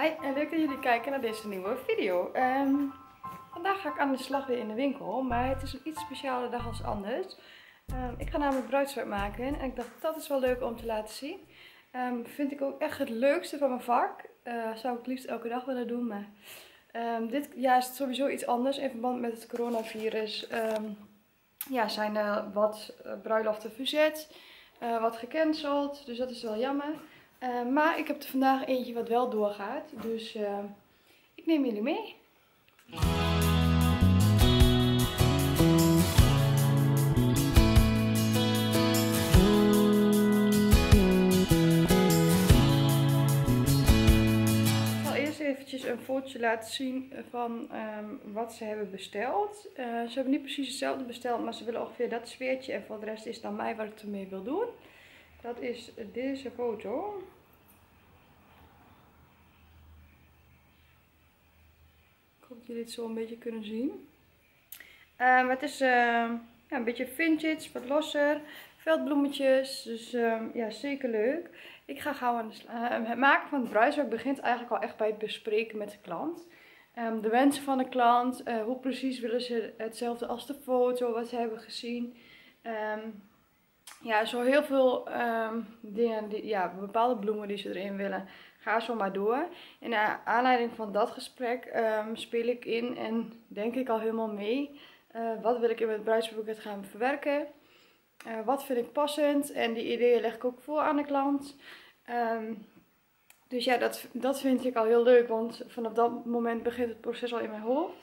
Hi en leuk dat jullie kijken naar deze nieuwe video. Vandaag ga ik aan de slag weer in de winkel, maar het is een iets speciale dag als anders. Ik ga namelijk bruidswerk maken en ik dacht dat is wel leuk om te laten zien. Vind ik ook echt het leukste van mijn vak. Zou ik het liefst elke dag willen doen, maar dit jaar is het sowieso iets anders in verband met het coronavirus. Ja, zijn er wat bruiloften verzet, wat gecanceld, dus dat is wel jammer. Maar ik heb er vandaag eentje wat wel doorgaat, dus ik neem jullie mee. Ik zal eerst eventjes een fotootje laten zien van wat ze hebben besteld. Ze hebben niet precies hetzelfde besteld, maar ze willen ongeveer dat sfeertje en voor de rest is het aan mij wat ik ermee wil doen. Dat is deze foto. Ik hoop dat jullie het zo een beetje kunnen zien. Het is ja, een beetje vintage, wat losser. Veldbloemetjes, dus ja, zeker leuk. Ik ga gauw aan de slag. Het maken van het bruidswerk begint eigenlijk al echt bij het bespreken met de klant. De wensen van de klant, hoe precies willen ze hetzelfde als de foto, wat ze hebben gezien. Ja, zo heel veel dingen, bepaalde bloemen die ze erin willen. Ga zo maar door. En naar aanleiding van dat gesprek speel ik in en denk ik al helemaal mee. Wat wil ik in mijn bruidspakket gaan verwerken? Wat vind ik passend? En die ideeën leg ik ook voor aan de klant. Dus ja, dat vind ik al heel leuk, want vanaf dat moment begint het proces al in mijn hoofd.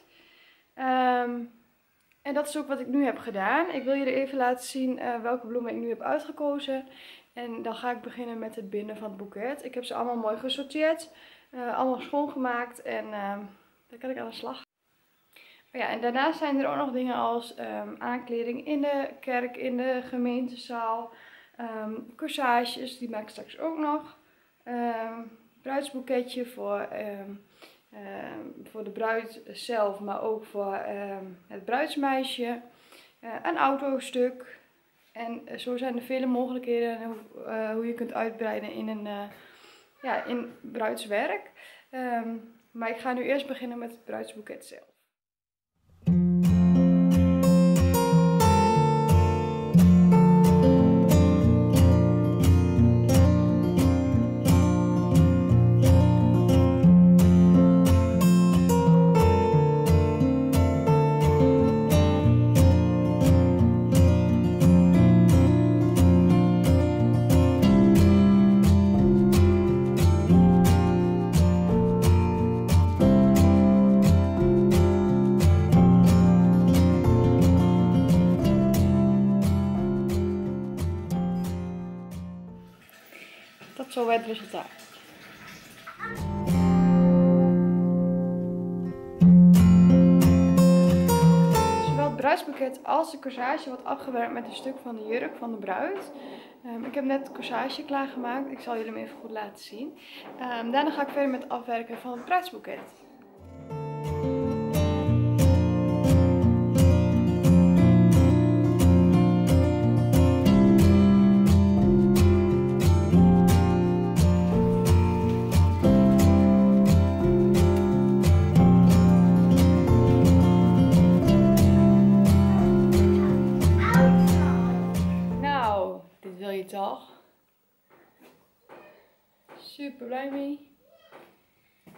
En dat is ook wat ik nu heb gedaan. Ik wil jullie even laten zien welke bloemen ik nu heb uitgekozen. En dan ga ik beginnen met het binden van het boeket. Ik heb ze allemaal mooi gesorteerd, allemaal schoongemaakt en daar kan ik aan de slag. Maar ja, en daarnaast zijn er ook nog dingen als aankleding in de kerk, in de gemeentezaal. Corsages, die maak ik straks ook nog. Bruidsboeketje voor de bruid zelf, maar ook voor het bruidsmeisje. Een autostuk. En zo zijn er vele mogelijkheden hoe je kunt uitbreiden in een in bruidswerk. Maar ik ga nu eerst beginnen met het bruidsboeket zelf. Zo werd het resultaat. Zowel het bruidsboeket als de corsage wordt afgewerkt met een stuk van de jurk van de bruid. Ik heb net het corsage klaargemaakt. Ik zal jullie hem even goed laten zien. Daarna ga ik verder met het afwerken van het bruidsboeket. Toch? Super blij mee. Ja.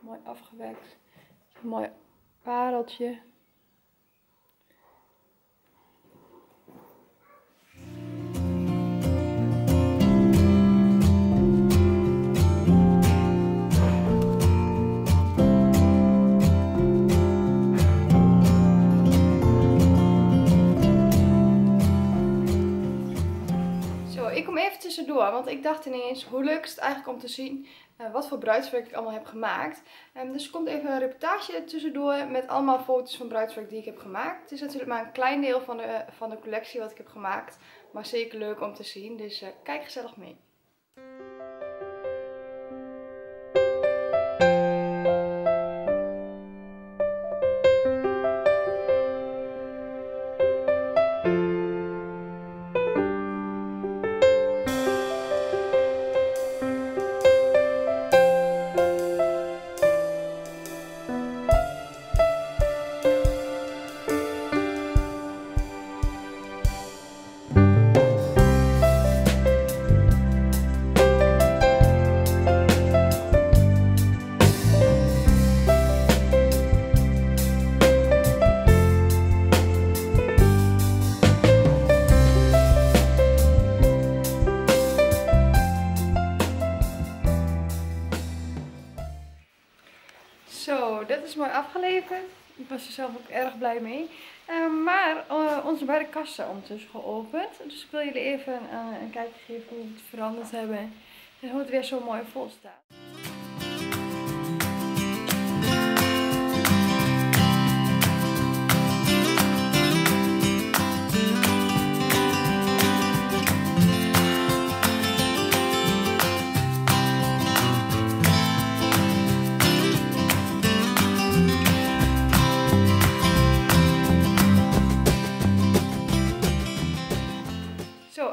Mooi afgewerkt. Een mooi pareltje. Ik kom even tussendoor, want ik dacht ineens hoe leuk is het eigenlijk om te zien wat voor bruidswerk ik allemaal heb gemaakt. Dus er komt even een reportage tussendoor met allemaal foto's van bruidswerk die ik heb gemaakt. Het is natuurlijk maar een klein deel van de collectie wat ik heb gemaakt, maar zeker leuk om te zien. Dus kijk gezellig mee. Nou, dat is mooi afgeleverd. Ik was er zelf ook erg blij mee. Onze beide kasten ondertussen geopend. Dus ik wil jullie even een kijkje geven hoe we het veranderd hebben. En hoe het weer zo mooi vol staat.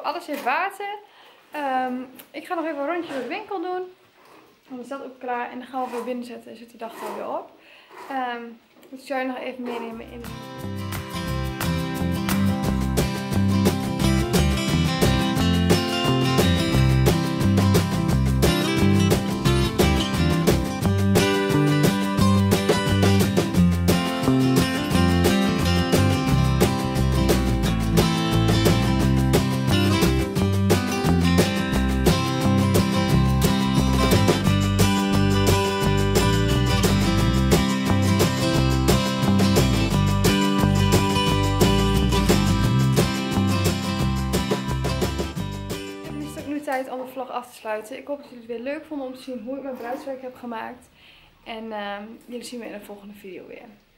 Alles in water. Ik ga nog even een rondje door de winkel doen. Dan is dat ook klaar. En dan gaan we weer binnen zetten. En zit die dag er weer op. Dat zou je nog even meenemen in. Om de vlog af te sluiten. Ik hoop dat jullie het weer leuk vonden om te zien hoe ik mijn bruidswerk heb gemaakt. En jullie zien me in de volgende video weer.